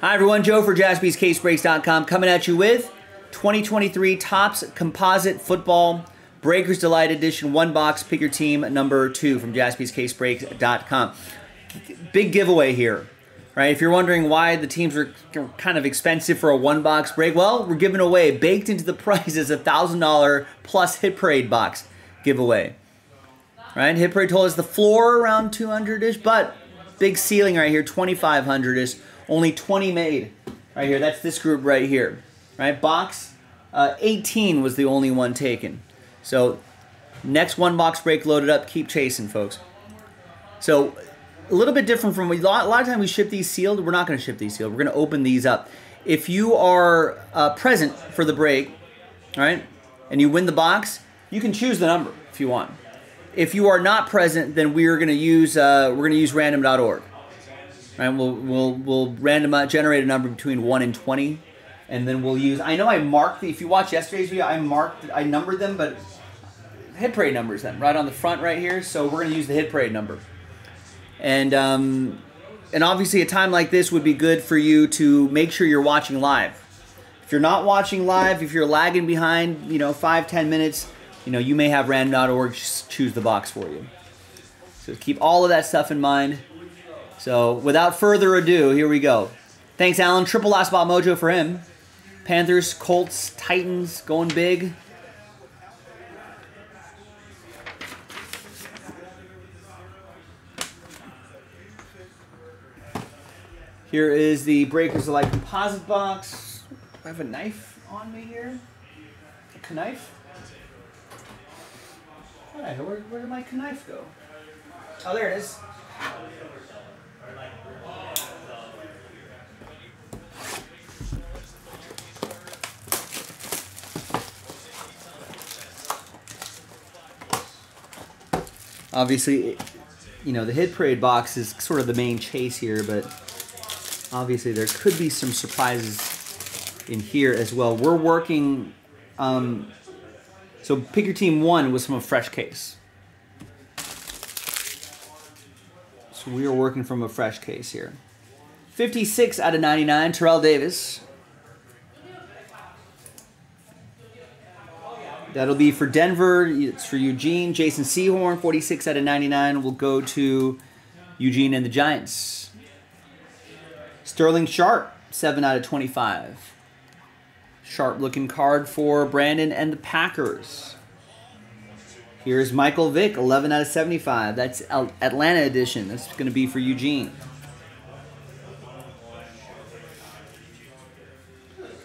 Hi everyone, Joe for JaspysCaseBreaks.com coming at you with 2023 Topps Composite Football Breakers Delight Edition 1 box. Pick your team number 2 from JaspysCaseBreaks.com. Big giveaway here, right? If you're wondering why the teams are kind of expensive for a 1 box break, well, we're giving away, baked into the price is a $1,000 plus Hit Parade box giveaway. Right? Hit Parade told us the floor around 200-ish, but big ceiling right here, 2,500-ish. Only 20 made right here. That's this group right here. Right? Box 18 was the only one taken. So next 1 box break loaded up. Keep chasing, folks. So a little bit different from a lot of times we ship these sealed. We're not going to ship these sealed. We're going to open these up. If you are present for the break, all right, and you win the box, you can choose the number if you want. If you are not present, then we are going to use random.org. Right, we'll generate a number between 1 and 20, and then we'll use... I know I marked... If you watched yesterday's video, I numbered them, but Hit Parade numbers them, right on the front right here. So we're going to use the Hit Parade number. And obviously a time like this would be good for you to make sure you're watching live. If you're not watching live, if you're lagging behind, you know, 5–10 minutes, you know, you may have random.org choose the box for you. So keep all of that stuff in mind. So, without further ado, here we go. Thanks, Alan. Triple last spot mojo for him. Panthers, Colts, Titans, going big. Here is the Breakers Delight Composite Box. I have a knife on me here. A knife? All right, where did my knife go? Oh, there it is. Obviously, you know, the Hit Parade box is sort of the main chase here, but obviously there could be some surprises in here as well. We're working, so pick your team 1 was from a fresh case. So we are working from a fresh case here. 56 out of 99, Terrell Davis. That'll be for Denver. It's for Eugene. Jason Seahorn, 46 out of 99, will go to Eugene and the Giants. Sterling Sharp, 7 out of 25. Sharp-looking card for Brandon and the Packers. Here's Michael Vick, 11 out of 75. That's Atlanta edition. That's going to be for Eugene.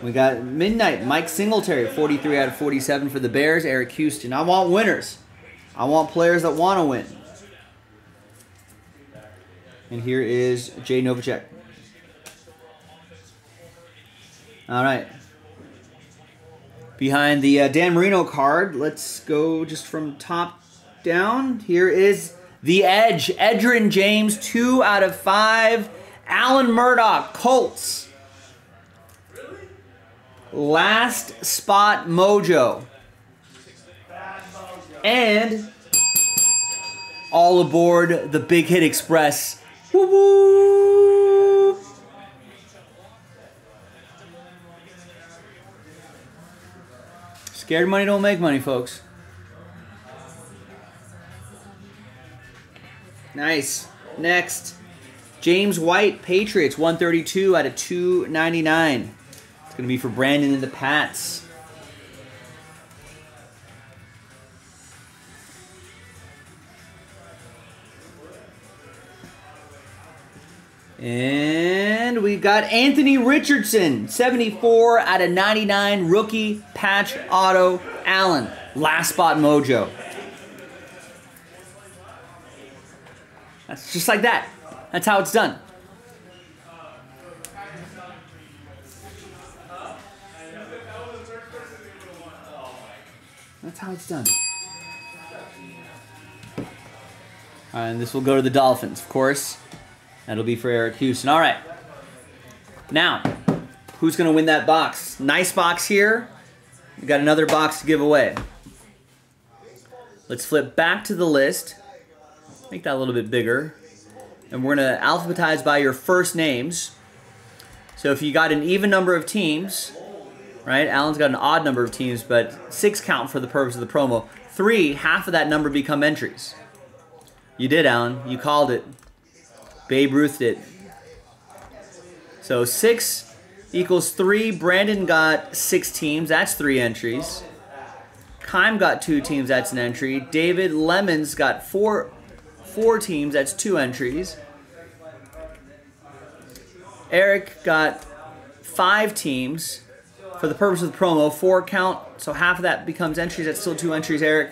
We got midnight, Mike Singletary, 43 out of 47 for the Bears. Eric Houston. I want winners. I want players that want to win. And here is Jay Novacek. All right. Behind the Dan Marino card, let's go just from top down. Here is the Edge. Edrin James, 2 out of 5. Alan Murdoch, Colts. Last spot mojo. And all aboard the Big Hit Express. Woo woo! Scared money don't make money, folks. Nice. Next. James White, Patriots, 132 out of 299. Going to be for Brandon and the Pats. And we've got Anthony Richardson, 74 out of 99, rookie, patch, auto, Allen. Last spot mojo. That's just like that. That's how it's done. That's how it's done. All right, and this will go to the Dolphins, of course. That'll be for Eric Houston. All right. Now, who's going to win that box? Nice box here. We got another box to give away. Let's flip back to the list. Make that a little bit bigger. And we're going to alphabetize by your first names. So if you got an even number of teams, right? Alan's got an odd number of teams, but 6 count for the purpose of the promo. 3, half of that number become entries. You did, Alan. You called it. Babe Ruth did. So 6 equals 3. Brandon got 6 teams. That's 3 entries. Kime got 2 teams. That's an entry. David Lemons got four teams. That's 2 entries. Eric got 5 teams for the purpose of the promo, 4 count, so half of that becomes entries. That's still 2 entries, Eric.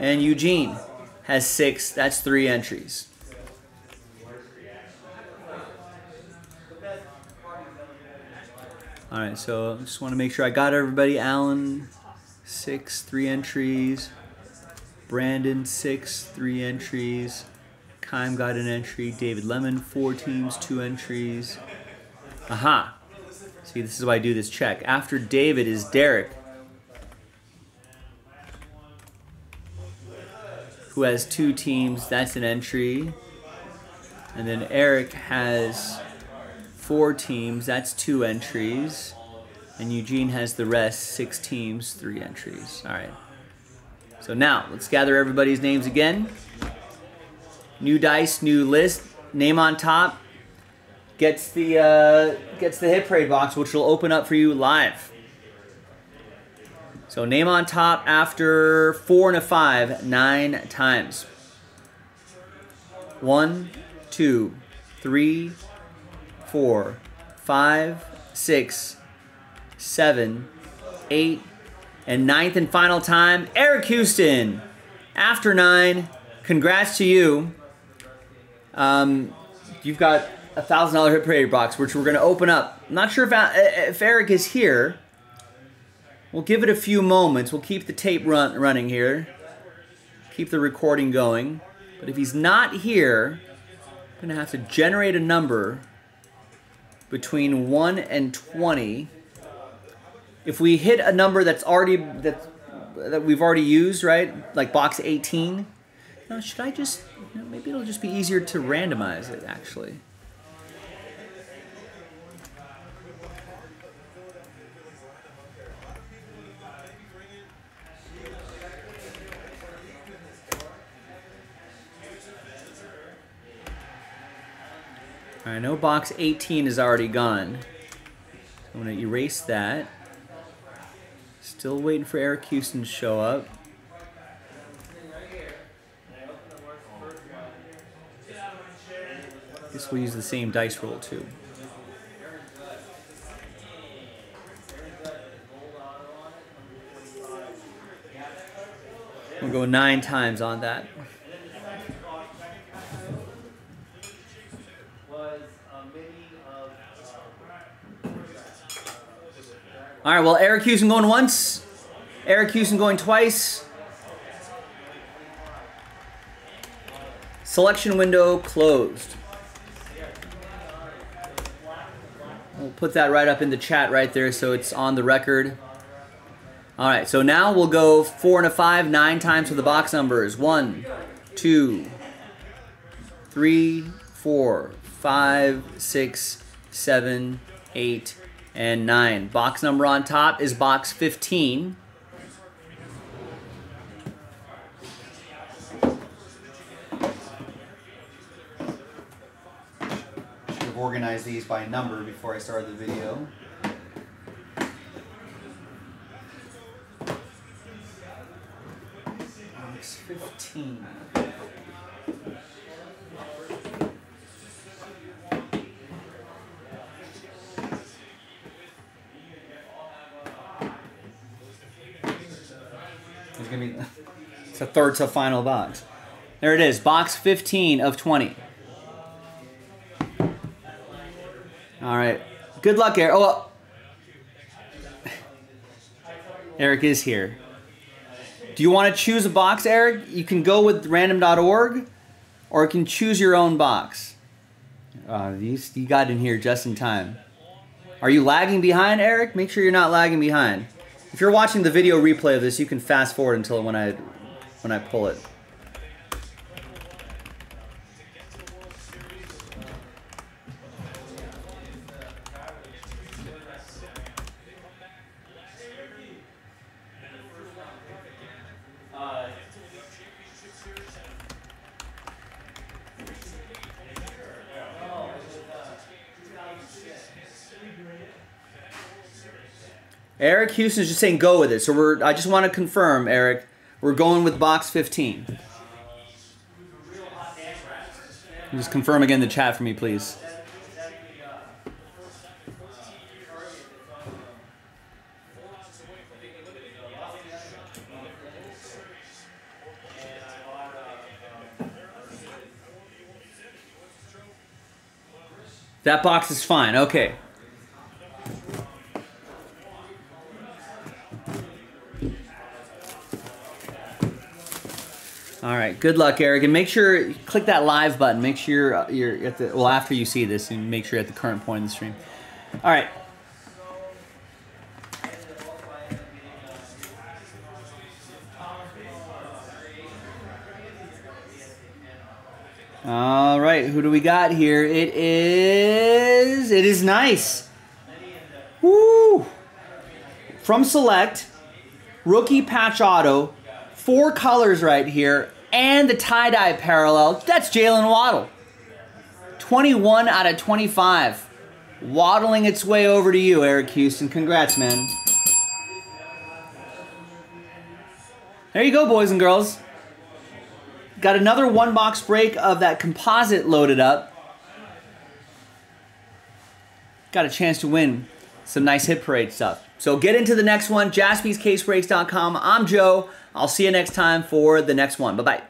And Eugene has 6. That's 3 entries. All right, so I just want to make sure I got everybody. Alan, 6, 3 entries. Brandon, 6, 3 entries. Kime got an entry. David Lemon, 4 teams, 2 entries. Aha. See, this is why I do this check. After David is Derek, who has 2 teams. That's an entry. And then Eric has 4 teams. That's 2 entries. And Eugene has the rest, 6 teams, 3 entries. All right. So now let's gather everybody's names again. New dice, new list. Name on top gets the Hit Parade box, which will open up for you live. So name on top after 4 and a 5, 9 times. 1, 2, 3, 4, 5, 6, 7, 8, and 9th and final time, Eric Houston. After 9, congrats to you. You've got a $1,000 Hit Parade box, which we're going to open up. I'm not sure if Eric is here. We'll give it a few moments. We'll keep the tape running here. Keep the recording going. But if he's not here, I'm going to have to generate a number between 1 and 20. If we hit a number that's already that we've already used, right? Like box 18. Now, should I just, you know, maybe it'll just be easier to randomize it, actually. I know box 18 is already gone. I'm going to erase that. Still waiting for Eric Houston to show up. I guess we'll use the same dice roll too. We'll go 9 times on that. All right, well, Eric Houston going once. Eric Houston going twice. Selection window closed. We'll put that right up in the chat right there so it's on the record. All right, so now we'll go 4 and a 5, 9 times for the box numbers. 1, 2, 3, 4, 5, 6, 7, 8, and 9. Box number on top is box 15. Should have organized these by number before I started the video. Box 15. It's a third to final box. There it is, box 15 of 20. All right, good luck, Eric. Oh, well. Eric is here. Do you want to choose a box, Eric? You can go with random.org, or you can choose your own box. You got in here just in time. Are you lagging behind, Eric? Make sure you're not lagging behind. If you're watching the video replay of this, you can fast forward until when I pull it. Eric Houston's just saying go with it. So we're, I just want to confirm, Eric, we're going with box 15. Just confirm again the chat for me, please. That box is fine. Okay. All right. Good luck, Eric, and make sure you click that live button. Make sure you're at the after you see this, and make sure you're at the current point in the stream. All right. All right, who do we got here? It is nice. Woo! From Select, rookie patch auto, 4 colors right here, and the tie-dye parallel. That's Jalen Waddle. 21 out of 25. Waddling its way over to you, Eric Houston. Congrats, man. There you go, boys and girls. Got another one-box break of that composite loaded up. Got a chance to win some nice Hit Parade stuff. So get into the next one, JaspysCaseBreaks.com. I'm Joe. I'll see you next time for the next one. Bye-bye.